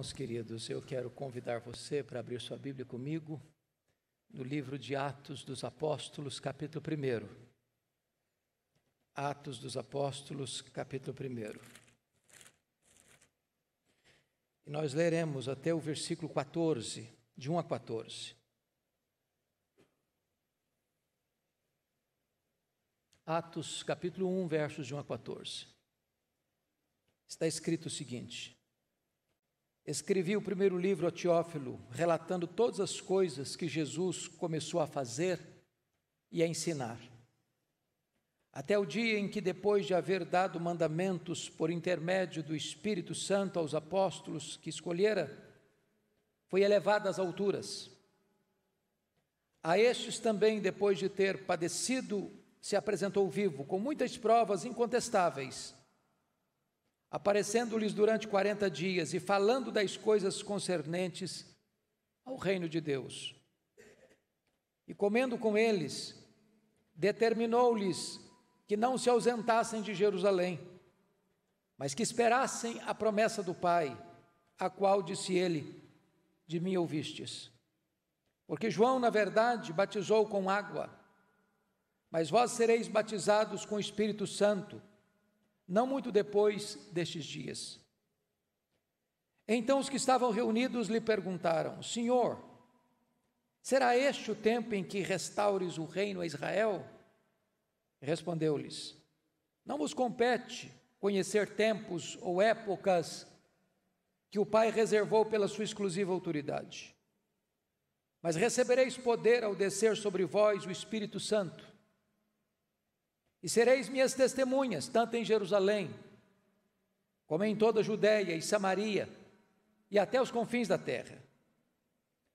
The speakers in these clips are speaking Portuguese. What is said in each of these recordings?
Irmãos queridos, eu quero convidar você para abrir sua Bíblia comigo no livro de Atos dos Apóstolos, capítulo 1. Atos dos Apóstolos, capítulo 1. E nós leremos até o versículo 14, de 1 a 14. Atos, capítulo 1, versos de 1 a 14. Está escrito o seguinte: Escrevi o primeiro livro a Teófilo, relatando todas as coisas que Jesus começou a fazer e a ensinar, até o dia em que, depois de haver dado mandamentos por intermédio do Espírito Santo aos apóstolos que escolhera, foi elevado às alturas. A estes também, depois de ter padecido, se apresentou vivo, com muitas provas incontestáveis, aparecendo-lhes durante 40 dias e falando das coisas concernentes ao reino de Deus. E comendo com eles, determinou-lhes que não se ausentassem de Jerusalém, mas que esperassem a promessa do Pai, a qual disse ele: de mim ouvistes. Porque João, na verdade, batizou com água, mas vós sereis batizados com o Espírito Santo, não muito depois destes dias. Então os que estavam reunidos lhe perguntaram: Senhor, será este o tempo em que restaures o reino a Israel? Respondeu-lhes: Não vos compete conhecer tempos ou épocas que o Pai reservou pela sua exclusiva autoridade. Mas recebereis poder ao descer sobre vós o Espírito Santo, e sereis minhas testemunhas, tanto em Jerusalém, como em toda a Judeia e Samaria, e até os confins da terra.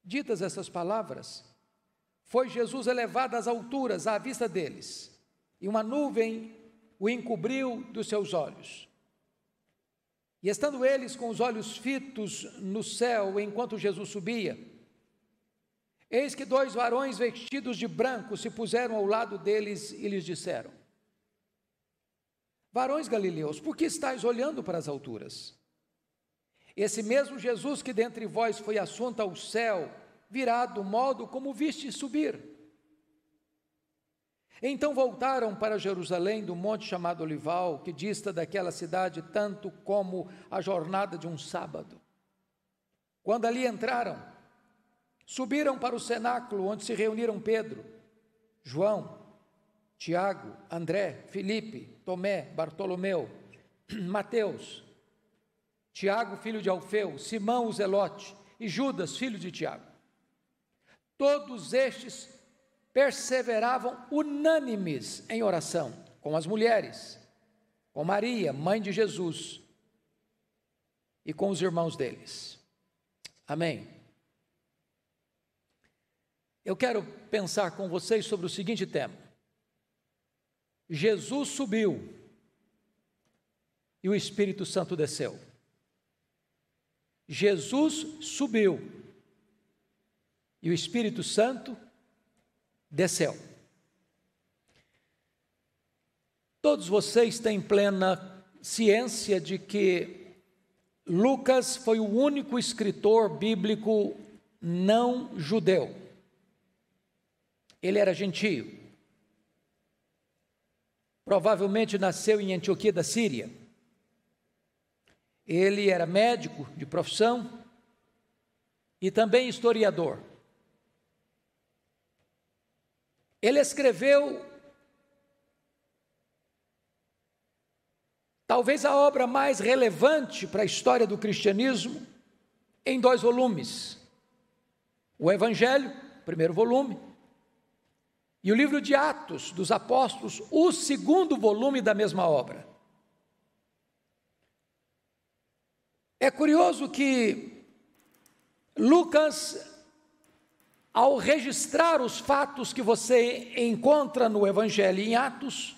Ditas essas palavras, foi Jesus elevado às alturas à vista deles, e uma nuvem o encobriu dos seus olhos. E estando eles com os olhos fitos no céu, enquanto Jesus subia, eis que dois varões vestidos de branco se puseram ao lado deles e lhes disseram: Varões galileus, por que estáis olhando para as alturas? Esse mesmo Jesus que dentre vós foi assunto ao céu, virá do modo como viste subir. Então voltaram para Jerusalém do monte chamado Olival, que dista daquela cidade tanto como a jornada de um sábado. Quando ali entraram, subiram para o cenáculo, onde se reuniram Pedro, João, Tiago, André, Felipe, Tomé, Bartolomeu, Mateus, Tiago, filho de Alfeu, Simão, o Zelote, e Judas, filho de Tiago. Todos estes perseveravam unânimes em oração, com as mulheres, com Maria, mãe de Jesus, e com os irmãos deles. Amém. Eu quero pensar com vocês sobre o seguinte tema: Jesus subiu e o Espírito Santo desceu. Jesus subiu e o Espírito Santo desceu. Todos vocês têm plena ciência de que Lucas foi o único escritor bíblico não judeu. Ele era gentio. Provavelmente nasceu em Antioquia da Síria. Ele era médico de profissão e também historiador. Ele escreveu talvez a obra mais relevante para a história do cristianismo em 2 volumes. O Evangelho, primeiro volume, e o livro de Atos dos Apóstolos, o segundo volume da mesma obra. É curioso que Lucas, ao registrar os fatos que você encontra no Evangelho e em Atos,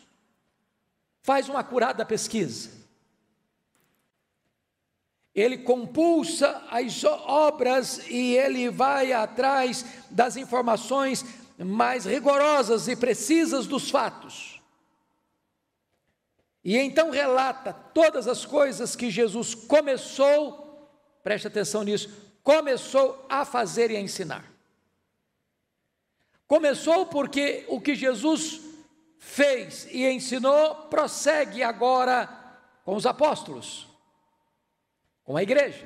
faz uma acurada pesquisa. Ele compulsa as obras e ele vai atrás das informações mais rigorosas e precisas dos fatos, e então relata todas as coisas que Jesus começou preste atenção nisso, começou a fazer e a ensinar. Começou porque o que Jesus fez e ensinou prossegue agora com os apóstolos, com a igreja.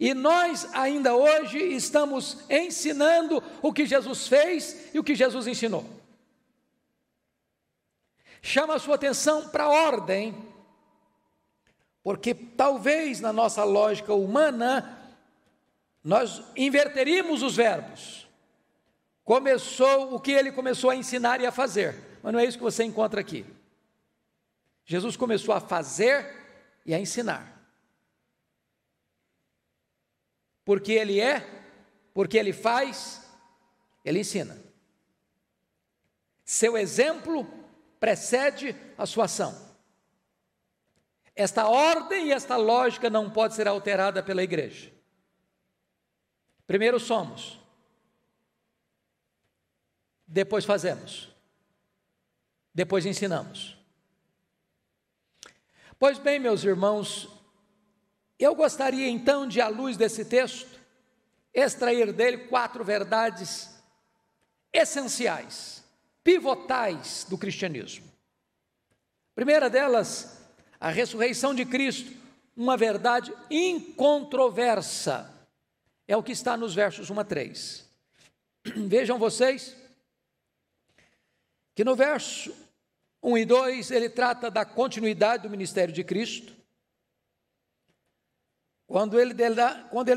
E nós ainda hoje estamos ensinando o que Jesus fez e o que Jesus ensinou. Chama a sua atenção para a ordem, porque talvez na nossa lógica humana, nós inverteríamos os verbos. Começou o que ele começou a ensinar e a fazer, mas não é isso que você encontra aqui. Jesus começou a fazer e a ensinar. Porque ele é, porque ele faz, ele ensina. Seu exemplo precede a sua ação. Esta ordem e esta lógica não pode ser alterada pela igreja. Primeiro somos, depois fazemos, depois ensinamos. Pois bem, meus irmãos, eu gostaria então de, à luz desse texto, extrair dele 4 verdades essenciais, pivotais do cristianismo. A primeira delas, a ressurreição de Cristo, uma verdade incontroversa, é o que está nos versos 1 a 3. Vejam vocês que no verso 1 e 2 ele trata da continuidade do ministério de Cristo, quando ele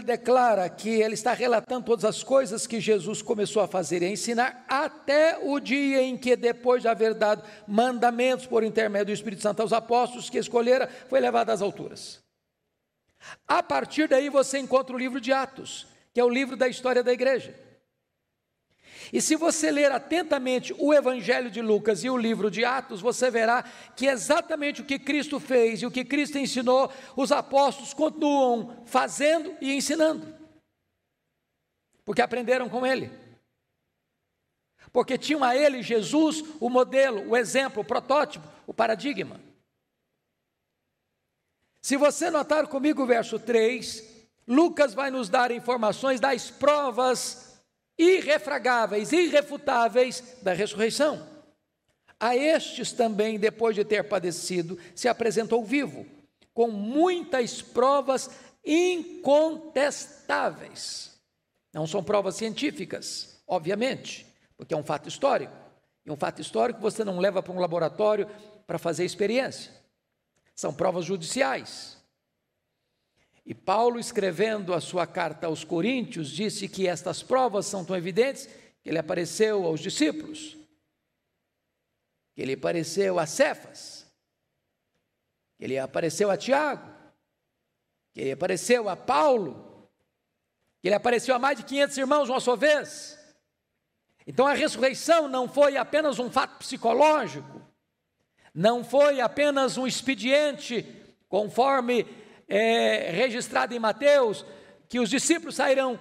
declara que ele está relatando todas as coisas que Jesus começou a fazer e a ensinar, até o dia em que, depois de haver dado mandamentos por intermédio do Espírito Santo aos apóstolos que escolhera, foi levado às alturas. A partir daí você encontra o livro de Atos, que é o livro da história da igreja. E se você ler atentamente o Evangelho de Lucas e o livro de Atos, você verá que exatamente o que Cristo fez e o que Cristo ensinou, os apóstolos continuam fazendo e ensinando, porque aprenderam com ele, porque tinham a ele, Jesus, o modelo, o exemplo, o protótipo, o paradigma. Se você notar comigo o verso 3, Lucas vai nos dar informações das provas irrefragáveis, irrefutáveis da ressurreição. A estes também, depois de ter padecido, se apresentou vivo, com muitas provas incontestáveis. Não são provas científicas, obviamente, porque é um fato histórico, e um fato histórico você não leva para um laboratório para fazer experiência. São provas judiciais. E Paulo, escrevendo a sua carta aos Coríntios, disse que estas provas são tão evidentes que ele apareceu aos discípulos, que ele apareceu a Cefas, que ele apareceu a Tiago, que ele apareceu a Paulo, que ele apareceu a mais de 500 irmãos uma só vez. Então a ressurreição não foi apenas um fato psicológico, não foi apenas um expediente, conforme registrado em Mateus, que os discípulos saíram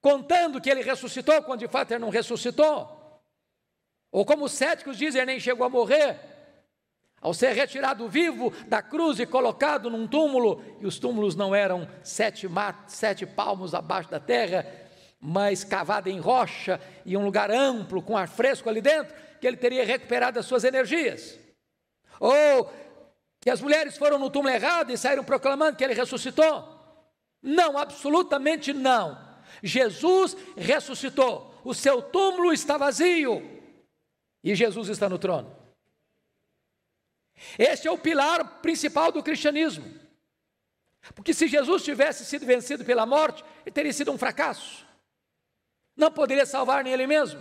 contando que ele ressuscitou, quando de fato ele não ressuscitou, ou como os céticos dizem, ele nem chegou a morrer, ao ser retirado vivo da cruz e colocado num túmulo, e os túmulos não eram 7 palmos abaixo da terra, mas cavado em rocha, e um lugar amplo, com ar fresco ali dentro, que ele teria recuperado as suas energias, ou que as mulheres foram no túmulo errado e saíram proclamando que ele ressuscitou. Não, absolutamente não. Jesus ressuscitou, o seu túmulo está vazio e Jesus está no trono. Este é o pilar principal do cristianismo, porque se Jesus tivesse sido vencido pela morte, ele teria sido um fracasso, não poderia salvar nem ele mesmo,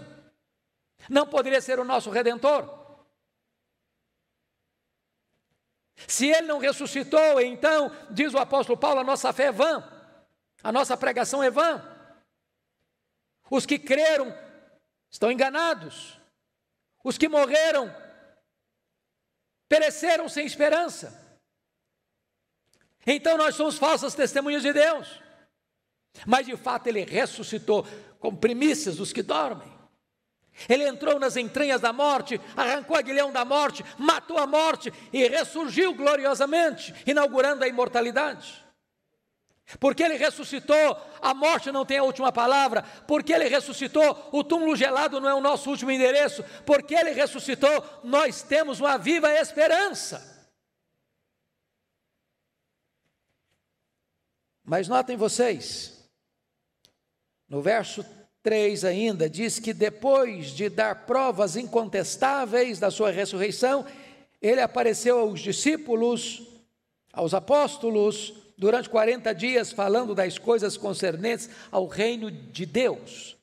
não poderia ser o nosso Redentor. Se ele não ressuscitou, então, diz o apóstolo Paulo, a nossa fé é vã, a nossa pregação é vã, os que creram estão enganados, os que morreram pereceram sem esperança. Então nós somos falsas testemunhas de Deus, mas de fato ele ressuscitou com primícias dos que dormem. Ele entrou nas entranhas da morte, arrancou o aguilhão da morte, matou a morte e ressurgiu gloriosamente, inaugurando a imortalidade. Porque ele ressuscitou, a morte não tem a última palavra. Porque ele ressuscitou, o túmulo gelado não é o nosso último endereço. Porque ele ressuscitou, nós temos uma viva esperança. Mas notem vocês, no verso 3 ainda, diz que depois de dar provas incontestáveis da sua ressurreição, ele apareceu aos discípulos, aos apóstolos, durante 40 dias, falando das coisas concernentes ao reino de Deus.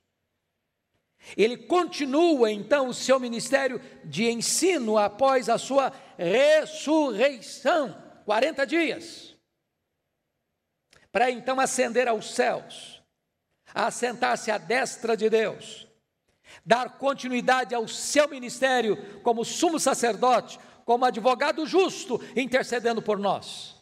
Ele continua, então, o seu ministério de ensino após a sua ressurreição, 40 dias, para então ascender aos céus, assentar-se à destra de Deus, dar continuidade ao seu ministério como sumo sacerdote, como advogado justo, intercedendo por nós.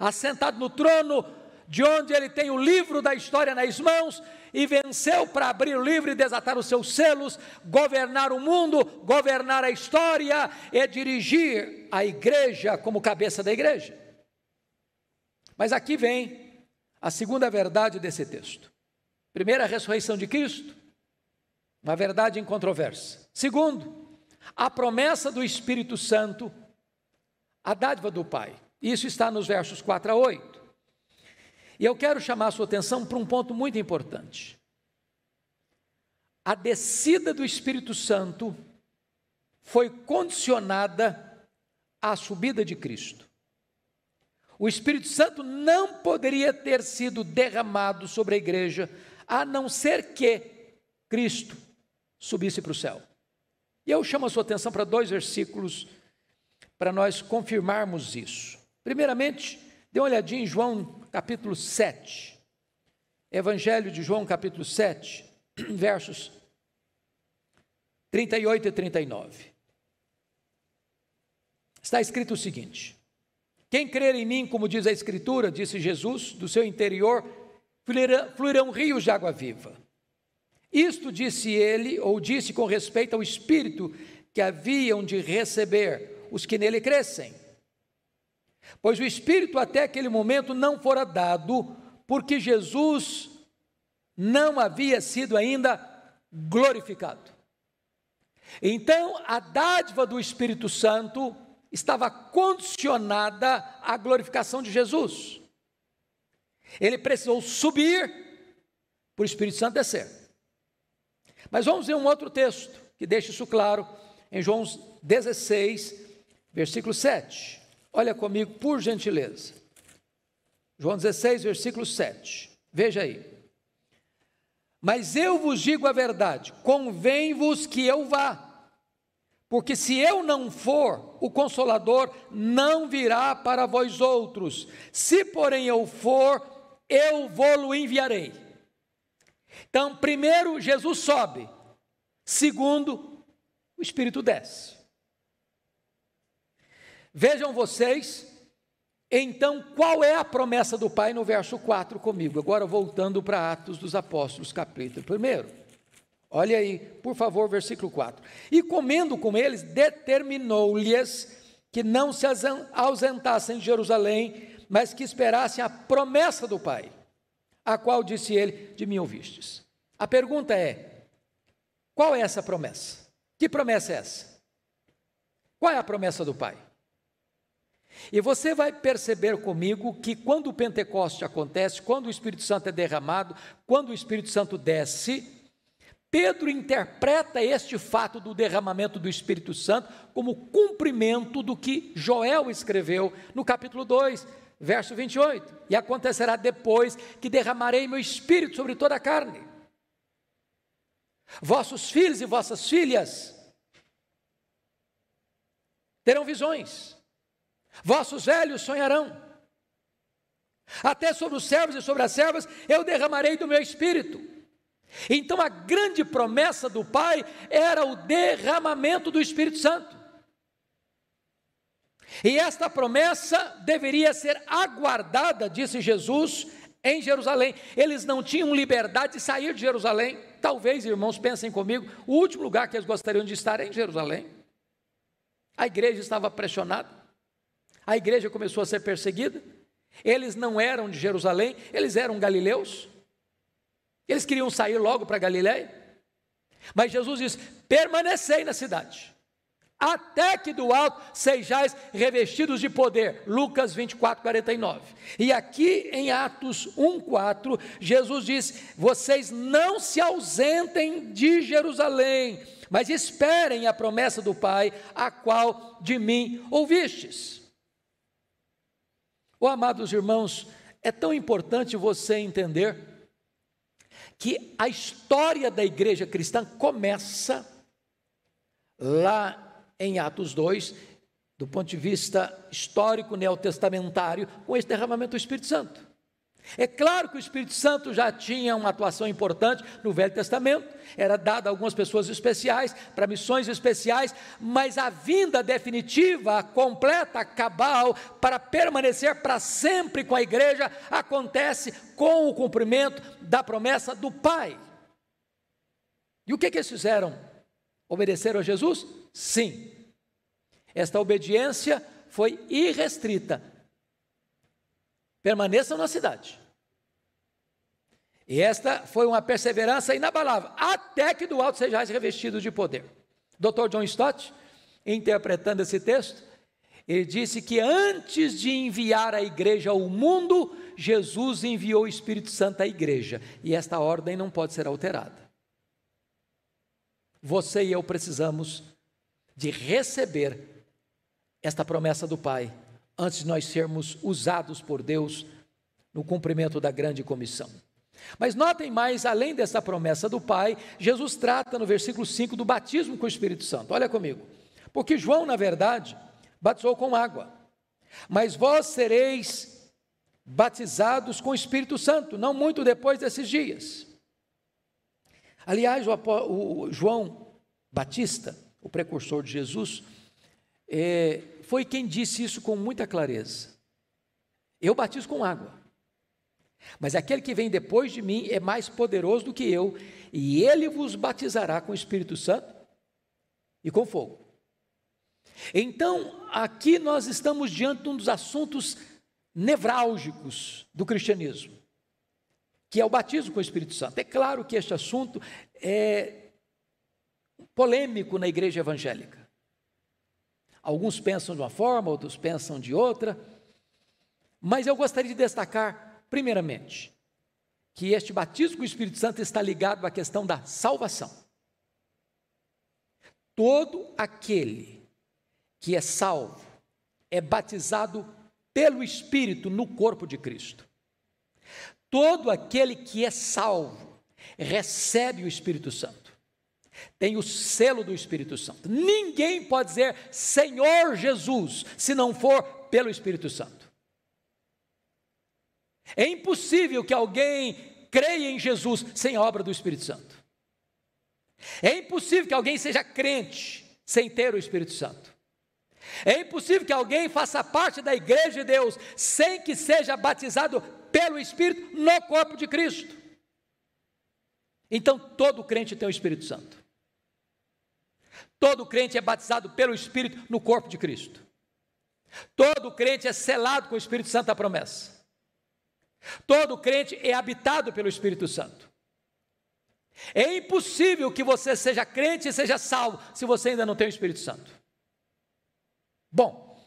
Assentado no trono, de onde ele tem o livro da história nas mãos, e venceu para abrir o livro e desatar os seus selos, governar o mundo, governar a história, e dirigir a igreja como cabeça da igreja. Mas aqui vem a segunda verdade desse texto. Primeiro, a ressurreição de Cristo, uma verdade incontroversa. Segundo, a promessa do Espírito Santo, a dádiva do Pai. Isso está nos versos 4 a 8. E eu quero chamar a sua atenção para um ponto muito importante. A descida do Espírito Santo foi condicionada à subida de Cristo. O Espírito Santo não poderia ter sido derramado sobre a igreja, a não ser que Cristo subisse para o céu. E eu chamo a sua atenção para dois versículos, para nós confirmarmos isso. Primeiramente, dê uma olhadinha em João capítulo 7, Evangelho de João capítulo 7, versos 38 e 39. Está escrito o seguinte: quem crer em mim, como diz a Escritura, disse Jesus, do seu interior fluirão rios de água viva. Isto disse ele, ou disse com respeito ao Espírito que haviam de receber os que nele crescem, pois o Espírito até aquele momento não fora dado, porque Jesus não havia sido ainda glorificado. Então, a dádiva do Espírito Santo estava condicionada à glorificação de Jesus. Ele precisou subir para o Espírito Santo descer. Mas vamos ver um outro texto que deixa isso claro, em João 16, versículo 7. Olha comigo, por gentileza, João 16, versículo 7, veja aí: mas eu vos digo a verdade, convém-vos que eu vá, porque se eu não for, o Consolador não virá para vós outros, se porém eu for, eu vou-lo enviarei. Então, primeiro, Jesus sobe; segundo, o Espírito desce. Vejam vocês, então, qual é a promessa do Pai no verso 4 comigo, agora voltando para Atos dos Apóstolos, capítulo 1. Olha aí, por favor, versículo 4. E comendo com eles, determinou-lhes que não se ausentassem de Jerusalém, mas que esperassem a promessa do Pai, a qual disse ele: de mim ouvistes. A pergunta é: qual é essa promessa? Que promessa é essa? Qual é a promessa do Pai? E você vai perceber comigo que quando o Pentecoste acontece, quando o Espírito Santo é derramado, quando o Espírito Santo desce, Pedro interpreta este fato do derramamento do Espírito Santo como cumprimento do que Joel escreveu no capítulo 2, verso 28. E acontecerá depois que derramarei meu Espírito sobre toda a carne. Vossos filhos e vossas filhas terão visões. Vossos velhos sonharão, até sobre os servos e sobre as servas eu derramarei do meu Espírito. Então, a grande promessa do Pai era o derramamento do Espírito Santo, e esta promessa deveria ser aguardada, disse Jesus, em Jerusalém. Eles não tinham liberdade de sair de Jerusalém. Talvez, irmãos, pensem comigo, o último lugar que eles gostariam de estar é em Jerusalém. A igreja estava pressionada, a igreja começou a ser perseguida, Eles não eram de Jerusalém, eles eram galileus. Eles queriam sair logo para Galiléia. Mas Jesus disse: permanecei na cidade, até que do alto sejais revestidos de poder. Lucas 24, 49. E aqui em Atos 1, 4, Jesus diz: vocês não se ausentem de Jerusalém, mas esperem a promessa do Pai, a qual de mim ouvistes. Oh, amados irmãos, é tão importante você entender que a história da igreja cristã começa lá em Atos 2, do ponto de vista histórico, neotestamentário, com esse derramamento do Espírito Santo. É claro que o Espírito Santo já tinha uma atuação importante no Velho Testamento, era dado a algumas pessoas especiais, para missões especiais, mas a vinda definitiva, completa, cabal, para permanecer para sempre com a igreja, acontece com o cumprimento da promessa do Pai. E o que eles fizeram? Obedeceram a Jesus? Sim. Esta obediência foi irrestrita. Permaneçam na cidade. E esta foi uma perseverança inabalável, até que do alto sejais revestidos de poder. Dr. John Stott, interpretando esse texto, ele disse que antes de enviar a igreja ao mundo, Jesus enviou o Espírito Santo à igreja. E esta ordem não pode ser alterada. Você e eu precisamos de receber esta promessa do Pai, antes de nós sermos usados por Deus no cumprimento da grande comissão. Mas notem mais, além dessa promessa do Pai, Jesus trata no versículo 5 do batismo com o Espírito Santo. Olha comigo, porque João, na verdade, batizou com água, mas vós sereis batizados com o Espírito Santo, não muito depois desses dias. Aliás, o João Batista, o precursor de Jesus, foi quem disse isso com muita clareza: eu batizo com água, mas aquele que vem depois de mim é mais poderoso do que eu, e ele vos batizará com o Espírito Santo e com fogo. Então, aqui nós estamos diante de um dos assuntos nevrálgicos do cristianismo, que é o batismo com o Espírito Santo. É claro que este assunto é polêmico na igreja evangélica. Alguns pensam de uma forma, outros pensam de outra, mas eu gostaria de destacar, primeiramente, que este batismo com o Espírito Santo está ligado à questão da salvação. Todo aquele que é salvo é batizado pelo Espírito no corpo de Cristo. Todo aquele que é salvo recebe o Espírito Santo, tem o selo do Espírito Santo. Ninguém pode dizer Senhor Jesus se não for pelo Espírito Santo. É impossível que alguém creia em Jesus sem a obra do Espírito Santo. É impossível que alguém seja crente sem ter o Espírito Santo. É impossível que alguém faça parte da igreja de Deus sem que seja batizado pelo Espírito no corpo de Cristo. Então, todo crente tem o Espírito Santo. Todo crente é batizado pelo Espírito no corpo de Cristo. Todo crente é selado com o Espírito Santo da promessa. Todo crente é habitado pelo Espírito Santo. É impossível que você seja crente e seja salvo se você ainda não tem o Espírito Santo. Bom,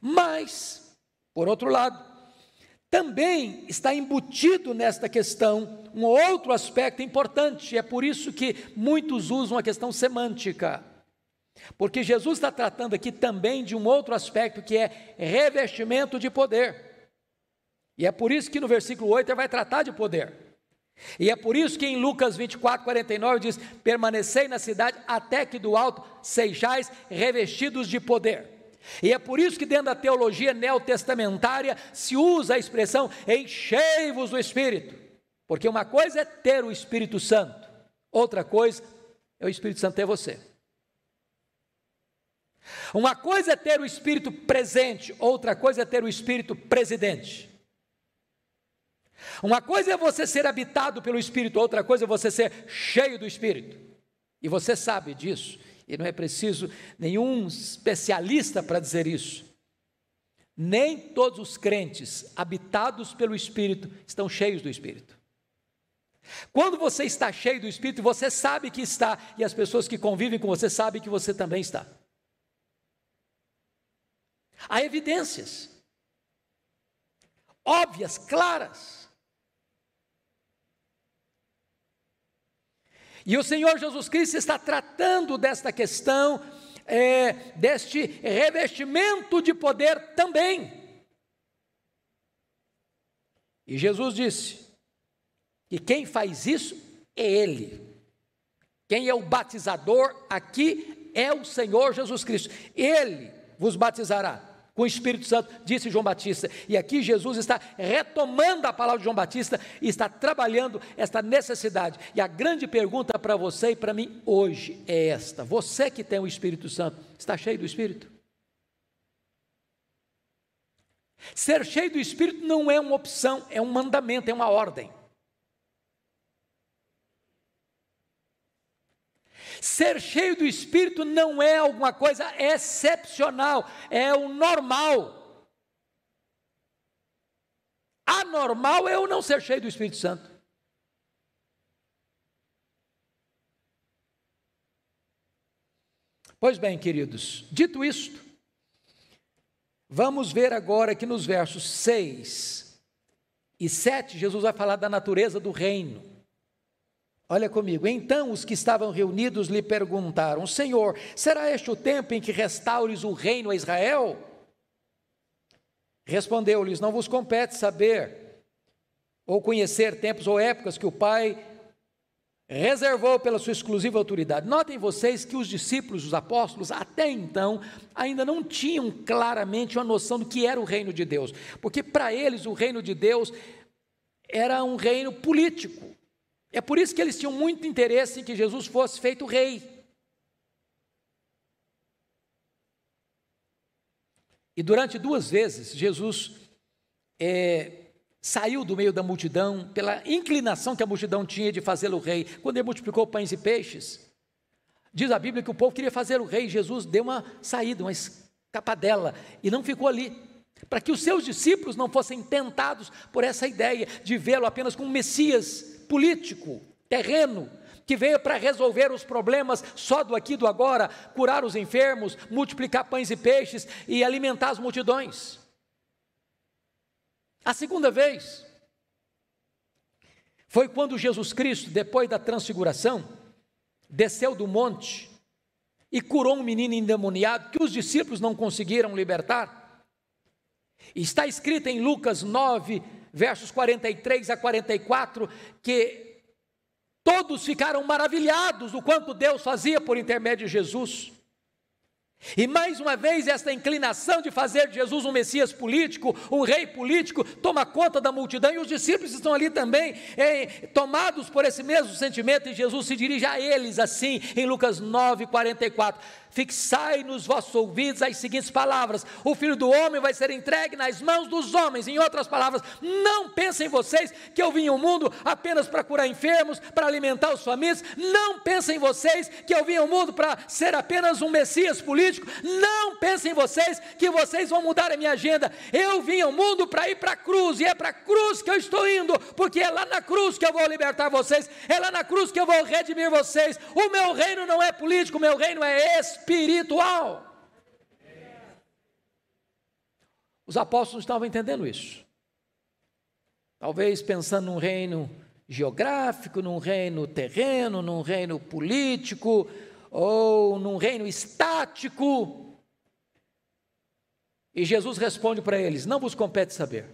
mas, por outro lado, também está embutido nesta questão um outro aspecto importante. É por isso que muitos usam a questão semântica, porque Jesus está tratando aqui também de um outro aspecto, que é revestimento de poder. E é por isso que no versículo 8 ele vai tratar de poder. E é por isso que em Lucas 24, 49 diz: permanecei na cidade até que do alto sejais revestidos de poder. E é por isso que dentro da teologia neotestamentária se usa a expressão enchei-vos do Espírito, porque uma coisa é ter o Espírito Santo, outra coisa é o Espírito Santo ter você. Uma coisa é ter o Espírito presente, outra coisa é ter o Espírito presidente. Uma coisa é você ser habitado pelo Espírito, outra coisa é você ser cheio do Espírito. E você sabe disso. E não é preciso nenhum especialista para dizer isso. nem todos os crentes habitados pelo Espírito estão cheios do Espírito. Quando você está cheio do Espírito, você sabe que está, e as pessoas que convivem com você sabem que você também está. Há evidências óbvias, claras. E o Senhor Jesus Cristo está tratando desta questão, deste revestimento de poder também. E Jesus disse que quem faz isso é Ele. Quem é o batizador aqui é o Senhor Jesus Cristo. Ele vos batizará com o Espírito Santo, disse João Batista. E aqui Jesus está retomando a palavra de João Batista e está trabalhando esta necessidade. E a grande pergunta para você e para mim hoje é esta: você que tem o Espírito Santo, está cheio do Espírito? Ser cheio do Espírito não é uma opção, é um mandamento, é uma ordem. Ser cheio do Espírito não é alguma coisa excepcional, é o normal. Anormal é eu não ser cheio do Espírito Santo. Pois bem, queridos, dito isto, vamos ver agora que nos versos 6 e 7, Jesus vai falar da natureza do reino. Olha comigo, então os que estavam reunidos lhe perguntaram: Senhor, será este o tempo em que restaures o reino a Israel? Respondeu-lhes: não vos compete saber ou conhecer tempos ou épocas que o Pai reservou pela sua exclusiva autoridade. Notem vocês que os discípulos, os apóstolos, até então, ainda não tinham claramente uma noção do que era o reino de Deus, porque para eles o reino de Deus era um reino político. É por isso que eles tinham muito interesse em que Jesus fosse feito rei. E durante 2 vezes, Jesus saiu do meio da multidão, pela inclinação que a multidão tinha de fazê-lo rei. Quando ele multiplicou pães e peixes, diz a Bíblia que o povo queria fazer o rei, Jesus deu uma saída, uma escapadela, e não ficou ali, para que os seus discípulos não fossem tentados por essa ideia de vê-lo apenas como Messias político, terreno, que veio para resolver os problemas só do aqui e do agora, curar os enfermos, multiplicar pães e peixes e alimentar as multidões. A 2ª vez foi quando Jesus Cristo, depois da transfiguração, desceu do monte e curou um menino endemoniado que os discípulos não conseguiram libertar. Está escrito em Lucas 9, versos 43 a 44, que todos ficaram maravilhados do quanto Deus fazia por intermédio de Jesus. E mais uma vez esta inclinação de fazer de Jesus um Messias político, um rei político, toma conta da multidão, e os discípulos estão ali também, tomados por esse mesmo sentimento, e Jesus se dirige a eles assim, em Lucas 9, 44, fixai nos vossos ouvidos as seguintes palavras: o Filho do Homem vai ser entregue nas mãos dos homens. Em outras palavras, não pensem vocês que eu vim ao mundo apenas para curar enfermos, para alimentar os famintos, não pensem vocês que eu vim ao mundo para ser apenas um Messias político, não pensem vocês que vocês vão mudar a minha agenda. Eu vim ao mundo para ir para a cruz, e é para a cruz que eu estou indo, porque é lá na cruz que eu vou libertar vocês, é lá na cruz que eu vou redimir vocês. O meu reino não é político, o meu reino é espiritual. Os apóstolos estavam entendendo isso, talvez pensando num reino geográfico, num reino terreno, num reino político, ou num reino estático. E Jesus responde para eles: não vos compete saber,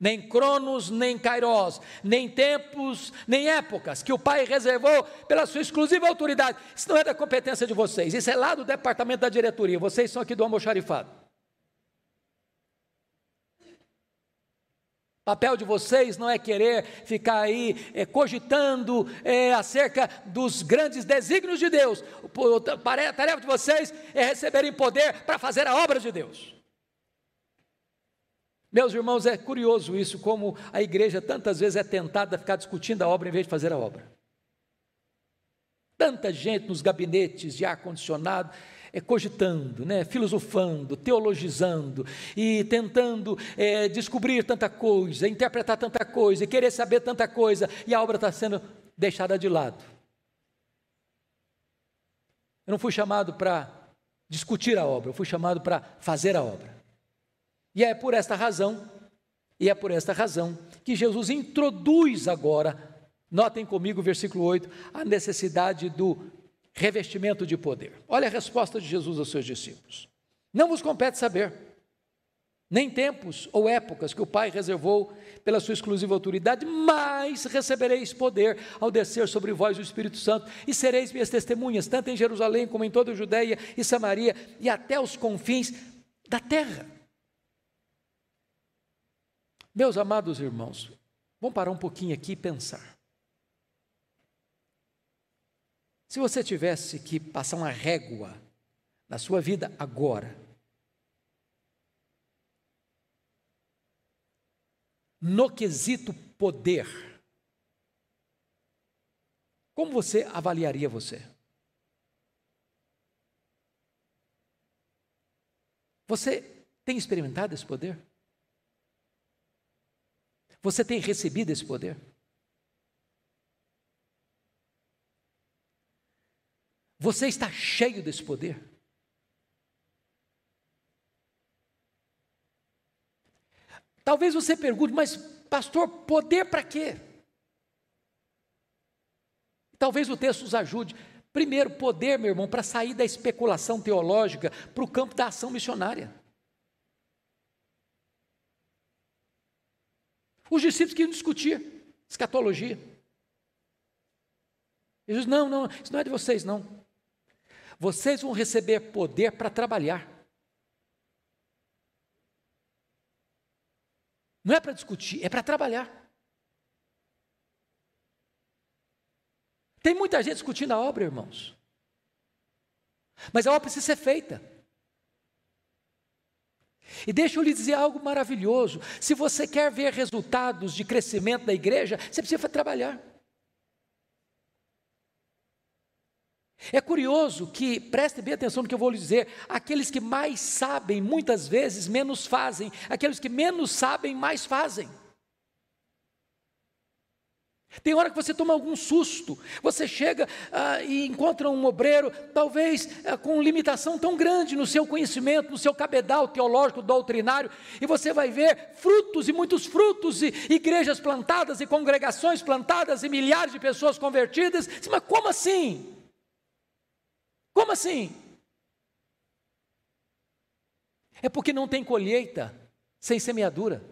nem cronos, nem kairos, nem tempos, nem épocas, que o Pai reservou pela sua exclusiva autoridade. Isso não é da competência de vocês, isso é lá do departamento da diretoria, vocês são aqui do almoxarifado. O papel de vocês não é querer ficar aí cogitando acerca dos grandes desígnios de Deus. A tarefa de vocês é receberem poder para fazer a obra de Deus. Meus irmãos, é curioso isso, como a igreja tantas vezes é tentada a ficar discutindo a obra em vez de fazer a obra. Tanta gente nos gabinetes de ar-condicionado, cogitando, né, filosofando, teologizando e tentando descobrir tanta coisa, interpretar tanta coisa e querer saber tanta coisa, e a obra está sendo deixada de lado. Eu não fui chamado para discutir a obra, eu fui chamado para fazer a obra. E é por esta razão, que Jesus introduz agora, notem comigo o versículo 8, a necessidade do revestimento de poder. Olha a resposta de Jesus aos seus discípulos. Não vos compete saber, nem tempos ou épocas que o Pai reservou pela sua exclusiva autoridade, mas recebereis poder ao descer sobre vós o Espírito Santo, e sereis minhas testemunhas, tanto em Jerusalém como em toda a Judeia e Samaria, e até os confins da terra. Meus amados irmãos, vamos parar um pouquinho aqui e pensar. Se você tivesse que passar uma régua na sua vida agora, no quesito poder, como você avaliaria você? Você tem experimentado esse poder? Você tem recebido esse poder? Você está cheio desse poder? Talvez você pergunte, mas pastor, poder para quê? Talvez o texto nos ajude. Primeiro, poder, meu irmão, para sair da especulação teológica para o campo da ação missionária. Os discípulos queriam discutir escatologia. Jesus, não, isso não é de vocês, não. Vocês vão receber poder para trabalhar. Não é para discutir, é para trabalhar. Tem muita gente discutindo a obra, irmãos. Mas a obra precisa ser feita. E deixa eu lhe dizer algo maravilhoso. Se você quer ver resultados de crescimento da igreja, você precisa trabalhar. É curioso que, preste bem atenção no que eu vou lhe dizer, aqueles que mais sabem, muitas vezes, menos fazem. Aqueles que menos sabem, mais fazem. Tem hora que você toma algum susto, você chega e encontra um obreiro, talvez com limitação tão grande no seu conhecimento, no seu cabedal teológico, doutrinário, e você vai ver frutos e muitos frutos, e igrejas plantadas, e congregações plantadas, e milhares de pessoas convertidas. Mas como assim? Como assim? É porque não tem colheita sem semeadura.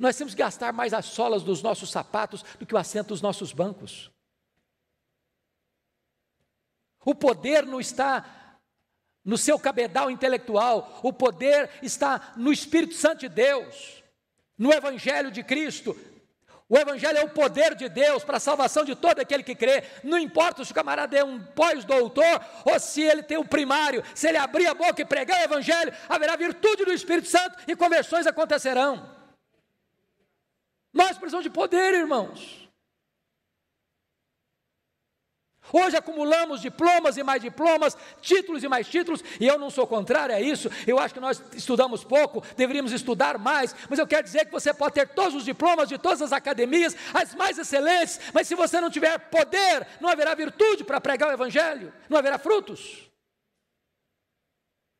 Nós temos que gastar mais as solas dos nossos sapatos do que o assento dos nossos bancos. O poder não está no seu cabedal intelectual, o poder está no Espírito Santo de Deus, no Evangelho de Cristo. O Evangelho é o poder de Deus para a salvação de todo aquele que crê. Não importa se o camarada é um pós-doutor ou se ele tem um primário. Se ele abrir a boca e pregar o Evangelho, haverá virtude do Espírito Santo e conversões acontecerão. Nós precisamos de poder, irmãos. Hoje acumulamos diplomas e mais diplomas, títulos e mais títulos, e eu não sou contrário a isso. Eu acho que nós estudamos pouco, deveríamos estudar mais, mas eu quero dizer que você pode ter todos os diplomas de todas as academias, as mais excelentes, mas se você não tiver poder, não haverá virtude para pregar o Evangelho, não haverá frutos.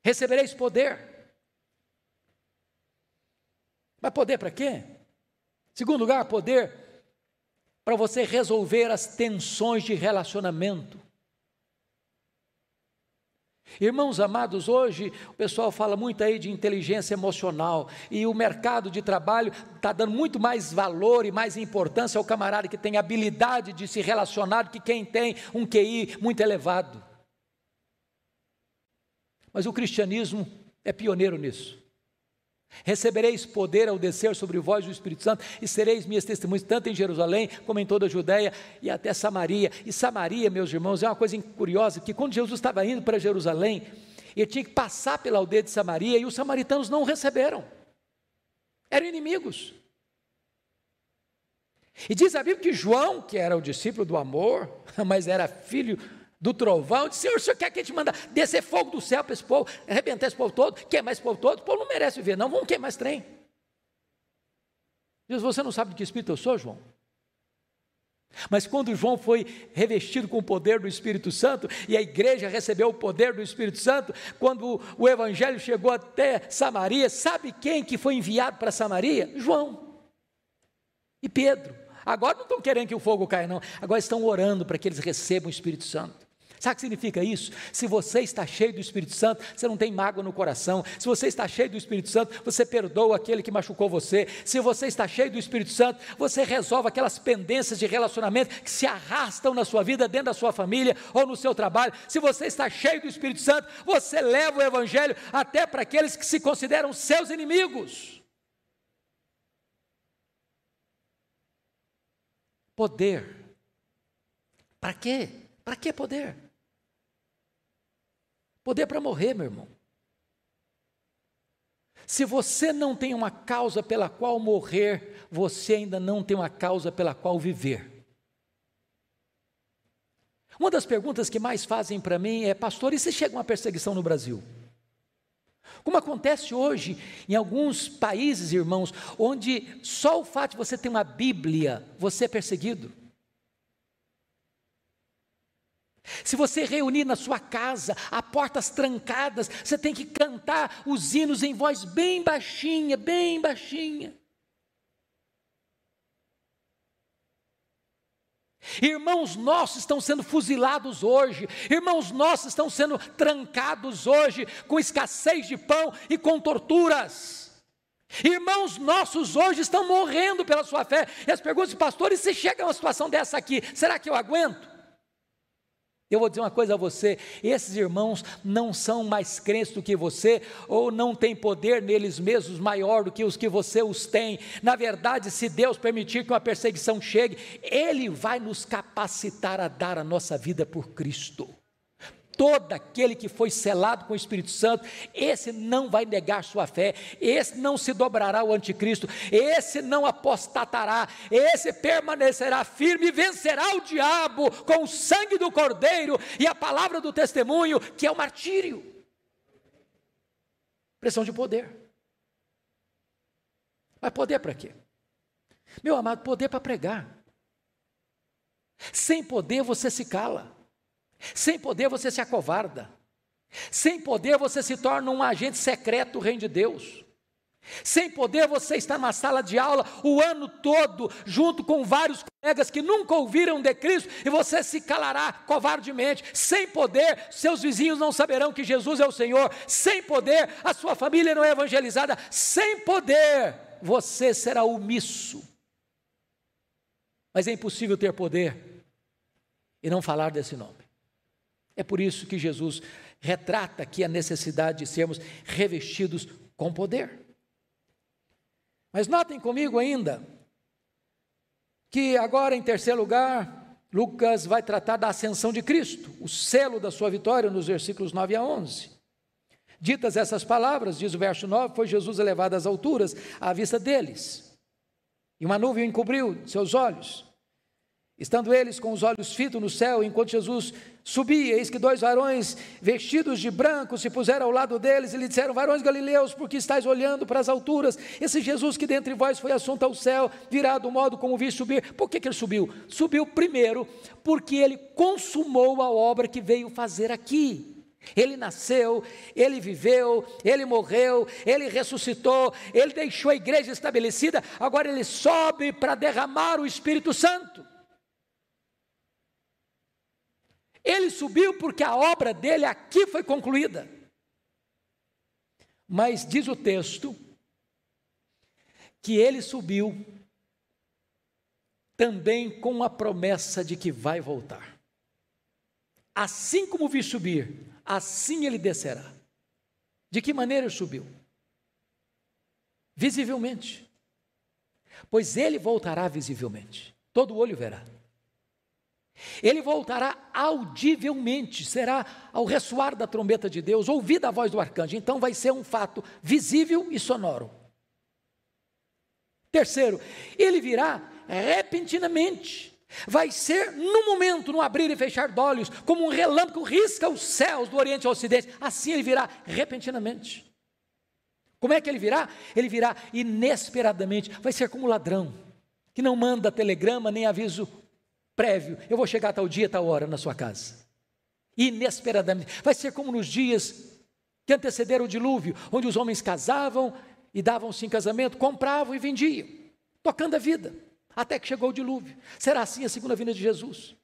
Recebereis poder. Mas poder para quê? Segundo lugar, poder para você resolver as tensões de relacionamento. Irmãos amados, hoje o pessoal fala muito aí de inteligência emocional, e o mercado de trabalho está dando muito mais valor e mais importância ao camarada que tem habilidade de se relacionar do que quem tem um QI muito elevado. Mas o cristianismo é pioneiro nisso. Recebereis poder ao descer sobre vós o Espírito Santo, e sereis minhas testemunhas, tanto em Jerusalém, como em toda a Judeia, e até Samaria. E Samaria, meus irmãos, é uma coisa curiosa, que quando Jesus estava indo para Jerusalém, ele tinha que passar pela aldeia de Samaria, e os samaritanos não o receberam, eram inimigos. E diz a Bíblia que João, que era o discípulo do amor, mas era filho do trovão, disse: Senhor, o Senhor quer que a gente manda descer fogo do céu para esse povo, arrebentar esse povo todo, queimar esse povo todo? O povo não merece viver, não, vamos queimar esse trem. Deus, você não sabe de que espírito eu sou, João? Mas quando João foi revestido com o poder do Espírito Santo, e a igreja recebeu o poder do Espírito Santo, quando o Evangelho chegou até Samaria, sabe quem que foi enviado para Samaria? João e Pedro. Agora não estão querendo que o fogo caia não, agora estão orando para que eles recebam o Espírito Santo. Sabe o que significa isso? Se você está cheio do Espírito Santo, você não tem mágoa no coração. Se você está cheio do Espírito Santo, você perdoa aquele que machucou você. Se você está cheio do Espírito Santo, você resolve aquelas pendências de relacionamento que se arrastam na sua vida, dentro da sua família ou no seu trabalho. Se você está cheio do Espírito Santo, você leva o Evangelho até para aqueles que se consideram seus inimigos. Poder. Para quê? Para que poder? Poder para morrer, meu irmão. Se você não tem uma causa pela qual morrer, você ainda não tem uma causa pela qual viver. Uma das perguntas que mais fazem para mim é: pastor, e se chega uma perseguição no Brasil? Como acontece hoje em alguns países, irmãos, onde só o fato de você ter uma Bíblia, você é perseguido. Se você reunir na sua casa, a portas trancadas, você tem que cantar os hinos em voz bem baixinha, bem baixinha. Irmãos nossos estão sendo fuzilados hoje, irmãos nossos estão sendo trancados hoje, com escassez de pão e com torturas. Irmãos nossos hoje estão morrendo pela sua fé. E as perguntas de pastores: se chega uma situação dessa aqui, será que eu aguento? Eu vou dizer uma coisa a você: esses irmãos não são mais crentes do que você, ou não tem poder neles mesmos maior do que os que você os tem. Na verdade, se Deus permitir que uma perseguição chegue, Ele vai nos capacitar a dar a nossa vida por Cristo. Todo aquele que foi selado com o Espírito Santo, esse não vai negar sua fé, esse não se dobrará ao anticristo, esse não apostatará, esse permanecerá firme e vencerá o diabo com o sangue do Cordeiro e a palavra do testemunho, que é o martírio. Pressão de poder. Mas poder para quê? Meu amado, poder para pregar. Sem poder você se cala. Sem poder você se acovarda, sem poder você se torna um agente secreto do reino de Deus, sem poder você está na sala de aula o ano todo, junto com vários colegas que nunca ouviram de Cristo, e você se calará covardemente. Sem poder, seus vizinhos não saberão que Jesus é o Senhor. Sem poder, a sua família não é evangelizada. Sem poder, você será omisso. Mas é impossível ter poder e não falar desse nome. É por isso que Jesus retrata aqui a necessidade de sermos revestidos com poder. Mas notem comigo ainda que agora, em terceiro lugar, Lucas vai tratar da ascensão de Cristo, o selo da sua vitória, nos versículos 9 a 11. Ditas essas palavras, diz o verso 9, foi Jesus elevado às alturas à vista deles, e uma nuvem o encobriu seus olhos. Estando eles com os olhos fitos no céu, enquanto Jesus subia, eis que dois varões vestidos de branco se puseram ao lado deles e lhe disseram: varões galileus, por que estáis olhando para as alturas? Esse Jesus que dentre vós foi assunto ao céu, virá do modo como o vi subir. Por que ele subiu? Subiu primeiro porque ele consumou a obra que veio fazer aqui. Ele nasceu, ele viveu, ele morreu, ele ressuscitou, ele deixou a igreja estabelecida, agora ele sobe para derramar o Espírito Santo. Ele subiu porque a obra dele aqui foi concluída. Mas diz o texto que ele subiu também com a promessa de que vai voltar. Assim como vi subir, assim ele descerá. De que maneira ele subiu? Visivelmente. Pois ele voltará visivelmente. Todo olho verá. Ele voltará audivelmente, será ao ressoar da trombeta de Deus, ouvida a voz do arcanjo. Então vai ser um fato visível e sonoro. Terceiro, ele virá repentinamente, vai ser no momento, no abrir e fechar de olhos, como um relâmpago risca os céus do Oriente ao Ocidente, assim ele virá repentinamente. Como é que ele virá? Ele virá inesperadamente, vai ser como um ladrão, que não manda telegrama nem aviso prévio, eu vou chegar tal dia, tal hora na sua casa, inesperadamente, vai ser como nos dias que antecederam o dilúvio, onde os homens casavam e davam-se em casamento, compravam e vendiam, tocando a vida, até que chegou o dilúvio. Será assim a segunda vinda de Jesus.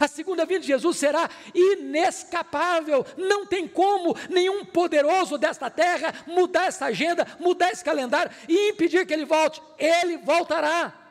A segunda vinda de Jesus será inescapável, não tem como nenhum poderoso desta terra mudar essa agenda, mudar esse calendário e impedir que ele volte. Ele voltará,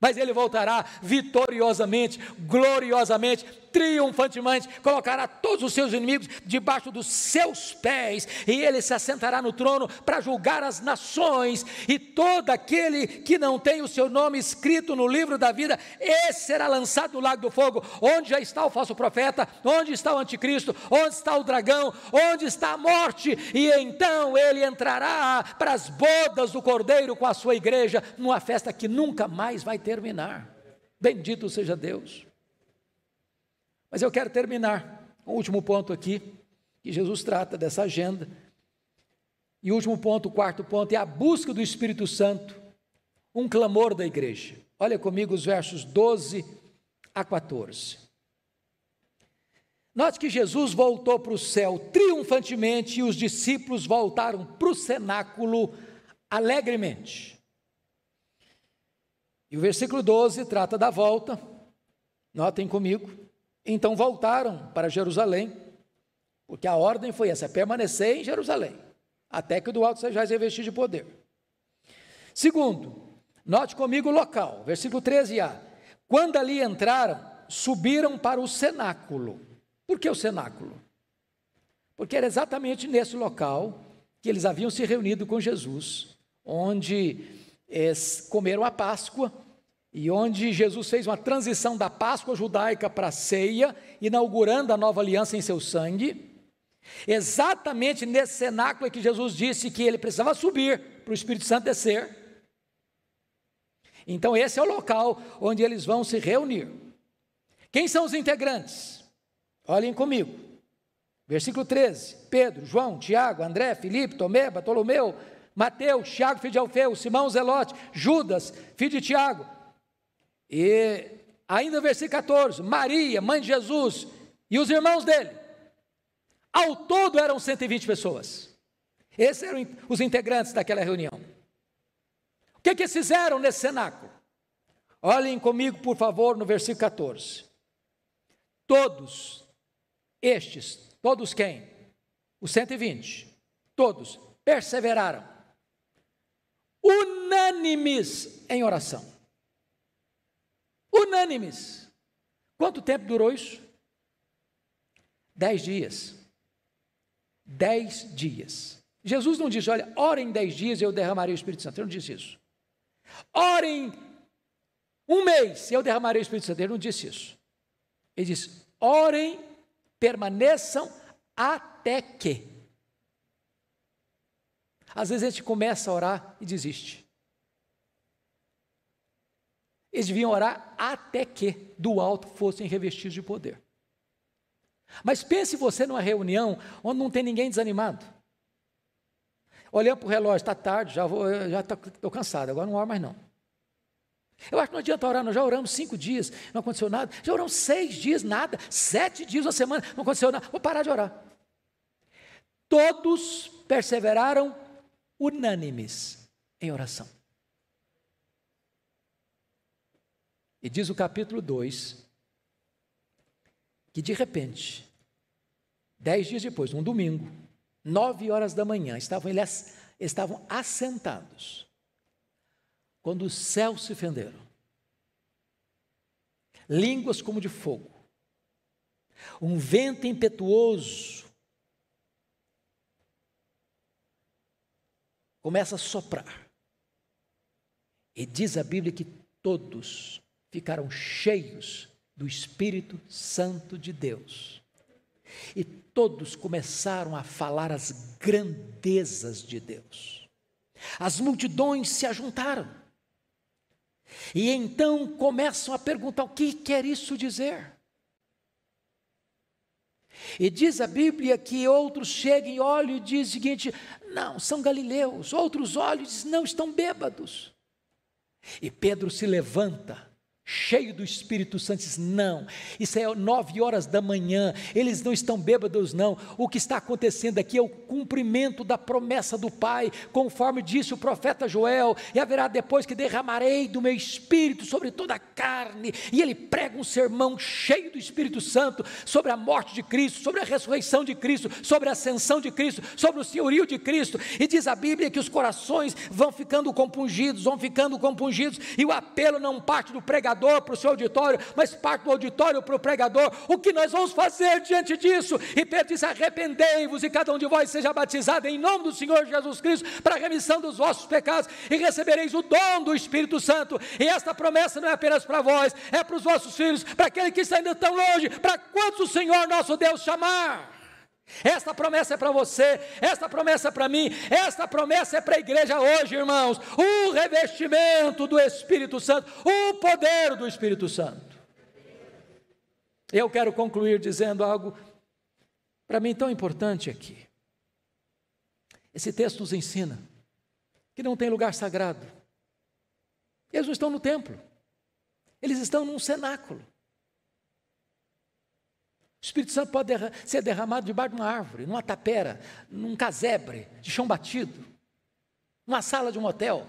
mas ele voltará vitoriosamente, gloriosamente, triunfantemente, colocará todos os seus inimigos debaixo dos seus pés, e ele se assentará no trono para julgar as nações, e todo aquele que não tem o seu nome escrito no livro da vida, esse será lançado no lago do fogo, onde já está o falso profeta, onde está o anticristo, onde está o dragão, onde está a morte, e então ele entrará para as bodas do cordeiro com a sua igreja, numa festa que nunca mais vai terminar. Bendito seja Deus. Mas eu quero terminar com o último ponto aqui, que Jesus trata dessa agenda. E o último ponto, o quarto ponto, é a busca do Espírito Santo, um clamor da igreja. Olha comigo os versos 12 a 14. Note que Jesus voltou para o céu triunfantemente e os discípulos voltaram para o cenáculo alegremente. E o versículo 12 trata da volta, notem comigo. Então voltaram para Jerusalém, porque a ordem foi essa, permanecer em Jerusalém, até que do alto sejais revestidos de poder. Segundo, note comigo o local, versículo 13a, quando ali entraram, subiram para o cenáculo. Por que o cenáculo? Porque era exatamente nesse local que eles haviam se reunido com Jesus, onde comeram a Páscoa, e onde Jesus fez uma transição da Páscoa judaica para a ceia, inaugurando a nova aliança em seu sangue. Exatamente nesse cenáculo é que Jesus disse que ele precisava subir para o Espírito Santo descer. Então esse é o local onde eles vão se reunir. Quem são os integrantes? Olhem comigo, versículo 13, Pedro, João, Tiago, André, Felipe, Tomé, Bartolomeu, Mateus, Tiago, filho de Alfeu, Simão, Zelote, Judas, filho de Tiago. E ainda no versículo 14, Maria, mãe de Jesus, e os irmãos dele. Ao todo eram 120 pessoas. Esses eram os integrantes daquela reunião. O que eles fizeram nesse cenáculo? Olhem comigo, por favor, no versículo 14. Todos estes, todos quem? Os 120, todos perseveraram, unânimes em oração. Unânimes. Quanto tempo durou isso? 10 dias. 10 dias. Jesus não disse, olha, orem 10 dias e eu derramarei o Espírito Santo. Ele não disse isso. Orem 1 mês e eu derramarei o Espírito Santo. Ele não disse isso. Ele disse, orem, permaneçam até que. Às vezes a gente começa a orar e desiste. Eles deviam orar até que do alto fossem revestidos de poder. Mas pense você numa reunião onde não tem ninguém desanimado. Olhando para o relógio, está tarde, já estou cansado, agora não oro mais não. Eu acho que não adianta orar, nós já oramos 5 dias, não aconteceu nada, já oramos 6 dias, nada, 7 dias, uma semana, não aconteceu nada, vou parar de orar. Todos perseveraram unânimes em oração. E diz o capítulo 2, que de repente, 10 dias depois, num domingo, 9h, estavam assentados, quando os céus se fenderam, línguas como de fogo, um vento impetuoso começa a soprar, e diz a Bíblia que todos ficaram cheios do Espírito Santo de Deus, e todos começaram a falar as grandezas de Deus. As multidões se ajuntaram, E então começam a perguntar o que quer isso dizer. E diz a Bíblia que outros chegam e olham e dizem o seguinte: não, são galileus. Outros olham e dizem: não, estão bêbados. E Pedro se levanta, cheio do Espírito Santo, diz: não, isso é 9h, eles não estão bêbados não, o que está acontecendo aqui é o cumprimento da promessa do Pai, conforme disse o profeta Joel: e haverá depois que derramarei do meu Espírito sobre toda a carne. E ele prega um sermão cheio do Espírito Santo, sobre a morte de Cristo, sobre a ressurreição de Cristo, sobre a ascensão de Cristo, sobre o senhorio de Cristo. E diz a Bíblia que os corações vão ficando compungidos, e o apelo não parte do pregador para o seu auditório, mas parte do auditório para o pregador. O que nós vamos fazer diante disso? E Pedro diz: arrependei-vos e cada um de vós seja batizado em nome do Senhor Jesus Cristo para a remissão dos vossos pecados, e recebereis o dom do Espírito Santo. E esta promessa não é apenas para vós, é para os vossos filhos, para aquele que está ainda tão longe, para quantos o Senhor nosso Deus chamar. Esta promessa é para você, esta promessa é para mim, esta promessa é para a igreja hoje, irmãos. O revestimento do Espírito Santo, o poder do Espírito Santo. Eu quero concluir dizendo algo para mim tão importante aqui. Esse texto nos ensina que não tem lugar sagrado. Eles não estão no templo, eles estão num cenáculo. O Espírito Santo pode ser derramado debaixo de uma árvore, numa tapera, num casebre de chão batido, numa sala de um hotel,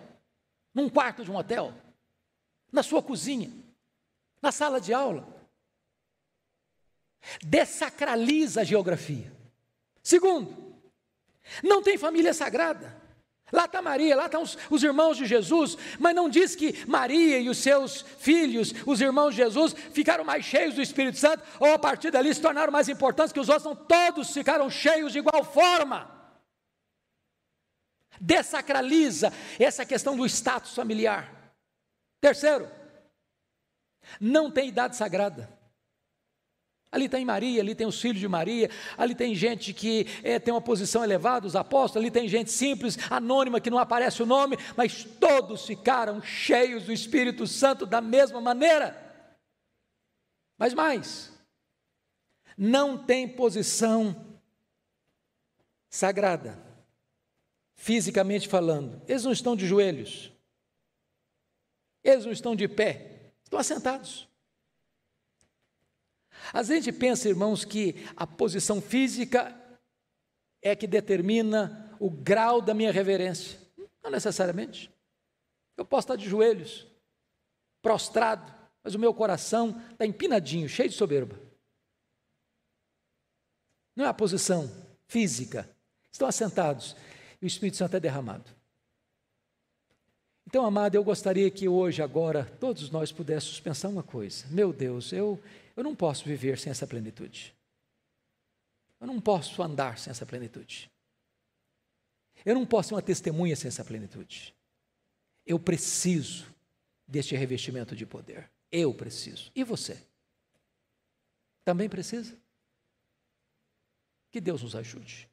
num quarto de um hotel, na sua cozinha, na sala de aula. Dessacraliza a geografia. Segundo, não tem família sagrada. Lá está Maria, lá estão os irmãos de Jesus, mas não diz que Maria e os seus filhos, os irmãos de Jesus, ficaram mais cheios do Espírito Santo, ou a partir dali se tornaram mais importantes que os outros. Não, todos ficaram cheios de igual forma. Dessacraliza essa questão do status familiar. Terceiro, não tem idade sagrada. Ali tem Maria, ali tem os filhos de Maria, ali tem gente que tem uma posição elevada, os apóstolos, ali tem gente simples, anônima, que não aparece o nome, mas todos ficaram cheios do Espírito Santo da mesma maneira. Mas mais, não tem posição sagrada, fisicamente falando. Eles não estão de joelhos, eles não estão de pé, estão assentados. Às vezes a gente pensa, irmãos, que a posição física é que determina o grau da minha reverência. Não necessariamente. Eu posso estar de joelhos, prostrado, mas o meu coração está empinadinho, cheio de soberba. Não é a posição física. Estão assentados e o Espírito Santo é derramado. Então, amado, eu gostaria que hoje, agora, todos nós pudéssemos pensar uma coisa: meu Deus, eu não posso viver sem essa plenitude, eu não posso andar sem essa plenitude, eu não posso ser uma testemunha sem essa plenitude, eu preciso deste revestimento de poder, eu preciso. E você? Também precisa? Que Deus nos ajude.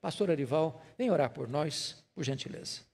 Pastor Arival, vem orar por nós, por gentileza.